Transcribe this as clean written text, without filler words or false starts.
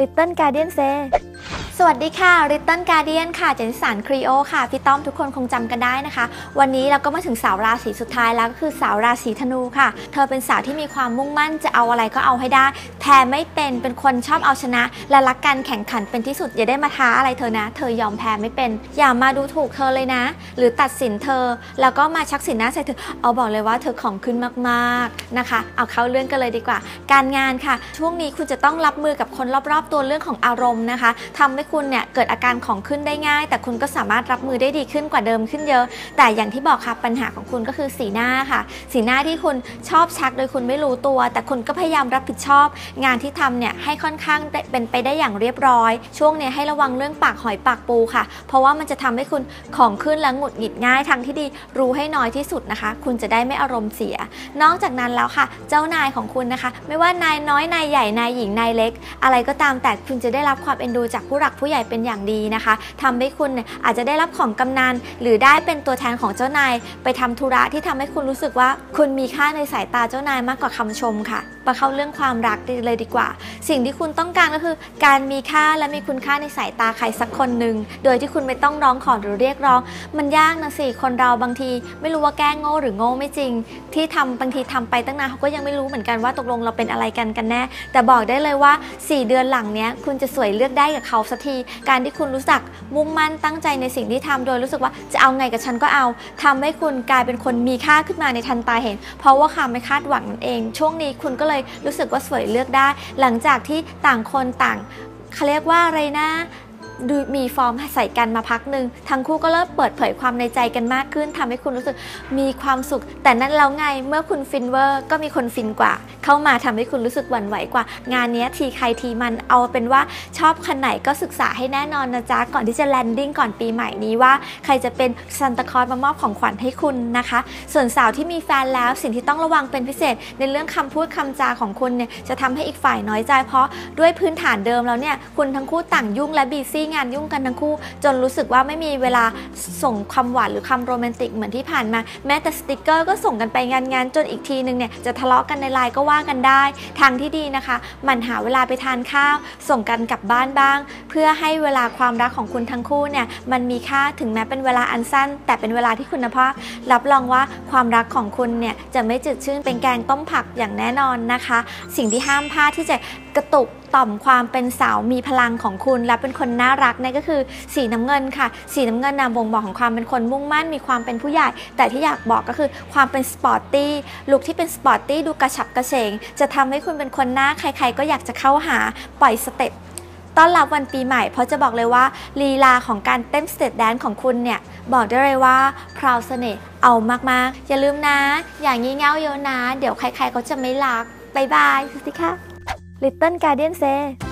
Little Guardian Says สวัสดีค่ะ Little Guardian ค่ะเจนสันครีโอค่ะพี่ต้อมทุกคนคงจำกันได้นะคะวันนี้เราก็มาถึงสาวราศีสุดท้ายแล้วก็คือสาวราศีธนูค่ะเธอเป็นสาวที่มีความมุ่งมั่นจะเอาอะไรก็เอาให้ได้แพ้ไม่เป็นคนชอบเอาชนะและรักการแข่งขันเป็นที่สุดอย่าได้มาท้าอะไรเธอนะเธอยอมแพ้ไม่เป็นอย่ามาดูถูกเธอเลยนะหรือตัดสินเธอแล้วก็มาชักสีหน้าใส่เธอเอาบอกเลยว่าเธอของขึ้นมากๆนะคะเอาเข้าเรื่องกันเลยดีกว่าการงานค่ะช่วงนี้คุณจะต้องรับมือกับคนรอบๆตัวเรื่องของอารมณ์นะคะทำให้คุณเนี่ยเกิดอาการของขึ้นได้ง่ายแต่คุณก็สามารถรับมือได้ดีขึ้นกว่าเดิมขึ้นเยอะแต่อย่างที่บอกค่ะปัญหาของคุณก็คือสีหน้าค่ะสีหน้าที่คุณชอบชักโดยคุณไม่รู้ตัวแต่คุณก็พยายามรับผิดชอบงานที่ทำเนี่ยให้ค่อนข้างเป็นไปได้อย่างเรียบร้อยช่วงนี้ให้ระวังเรื่องปากหอยปากปูค่ะเพราะว่ามันจะทำให้คุณของขึ้นและหงุดหงิดง่ายทางที่ดีรู้ให้น้อยที่สุดนะคะคุณจะได้ไม่อารมณ์เสียนอกจากนั้นแล้วค่ะเจ้านายของคุณนะคะไม่ว่านายน้อยนายใหญ่นายหญิงนายเล็กอะไรก็ตามแต่คุณจะได้รับความเอ็นดูจากผู้หลักผู้ใหญ่เป็นอย่างดีนะคะทำให้คุณเนี่ยอาจจะได้รับของกำนันหรือได้เป็นตัวแทนของเจ้านายไปทำธุระที่ทำให้คุณรู้สึกว่าคุณมีค่าในสายตาเจ้านายมากกว่าคำชมค่ะมาเข้าเรื่องความรักเลยดีกว่าสิ่งที่คุณต้องการก็คือการมีค่าและมีคุณค่าในสายตาใครสักคนหนึ่งโดยที่คุณไม่ต้องร้องขอหรือเรียกร้องมันยากนะสิคนเราบางทีไม่รู้ว่าแกล้งโง่หรือโง่ไม่จริงที่ทำบางทีทำไปตั้งนานเขาก็ยังไม่รู้เหมือนกันว่าตกลงเราเป็นอะไรกันแน่แต่บอกได้เลยว่า4 เดือนหลังเนี้ยคุณจะสวยเลือกได้กับเขาสักทีการที่คุณรู้จักมุ่งมั่นตั้งใจในสิ่งที่ทำโดยรู้สึกว่าจะเอาไงกับฉันก็เอาทำให้คุณกลายเป็นคนมีค่าขึ้นมาในทันตาเห็นเพราะว่าความไม่คาดหวังนั่นเองช่วงนี้คุณก็เลยรู้สึกว่าสวยเลือกได้หลังจากที่ต่างคนต่างเขาเรียกว่าอะไรนะมีฟอร์มใส่กันมาพักหนึ่งทั้งคู่ก็เริ่มเปิดเผยความในใจกันมากขึ้นทำให้คุณรู้สึกมีความสุขแต่นั่นแล้วไงเมื่อคุณฟินเวอร์ก็มีคนฟินกว่าเข้ามาทำให้คุณรู้สึกหวั่นไหวกว่างานนี้ทีใครทีมันเอาเป็นว่าชอบคันไหนก็ศึกษาให้แน่นอนนะจ๊ะก่อนที่จะแลนดิ้งก่อนปีใหม่นี้ว่าใครจะเป็นซานตาคลอสมามอบของขวัญให้คุณนะคะส่วนสาวที่มีแฟนแล้วสิ่งที่ต้องระวังเป็นพิเศษในเรื่องคำพูดคำจาของคุณเนี่ยจะทำให้อีกฝ่ายน้อยใจเพราะด้วยพื้นฐานเดิมแล้วเนี่ยคุณทั้งคู่ต่างยุ่งและบีซี่งานยุ่งกันทั้งคู่จนรู้สึกว่าไม่มีเวลาส่งคำหวานหรือคำโรแมนติกเหมือนที่ผ่านมาแม้แต่สติกเกอร์ก็ส่งกันไปงานจนอีกทีนึงเนี่ยจะทะเลาะกันในไลน์ก็ว่ากันได้ทางที่ดีนะคะมันหาเวลาไปทานข้าวส่งกันกลับบ้านบ้างเพื่อให้เวลาความรักของคุณทั้งคู่เนี่ยมันมีค่าถึงแม้เป็นเวลาอันสั้นแต่เป็นเวลาที่คุณภาพรับรองว่าความรักของคุณเนี่ยจะไม่จืดชืดเป็นแกงต้มผักอย่างแน่นอนนะคะสิ่งที่ห้ามพลาดที่จะกระตุกต่อมความเป็นสาวมีพลังของคุณและเป็นคนน่ารักนั่นก็คือสีน้ำเงินค่ะสีน้ำเงินบ่งบอกของความเป็นคนมุ่งมั่นมีความเป็นผู้ใหญ่แต่ที่อยากบอกก็คือความเป็นสปอร์ตตี้ลุคที่เป็นสปอร์ตตี้ดูกระฉับกระเฉงจะทำให้คุณเป็นคนหน้าใครๆก็อยากจะเข้าหาปล่อยสเต็ปต้อนรับวันปีใหม่เพราะจะบอกเลยว่าลีลาของการเต้นสเตทแดนซ์ของคุณเนี่ยบอกได้เลยว่าพราวเสน่ห์เอามากๆอย่าลืมนะอย่างงี่เง่าเยอะนะเดี๋ยวใครๆเขาจะไม่รักบายบายสวัสดีค่ะLittle Guardian Says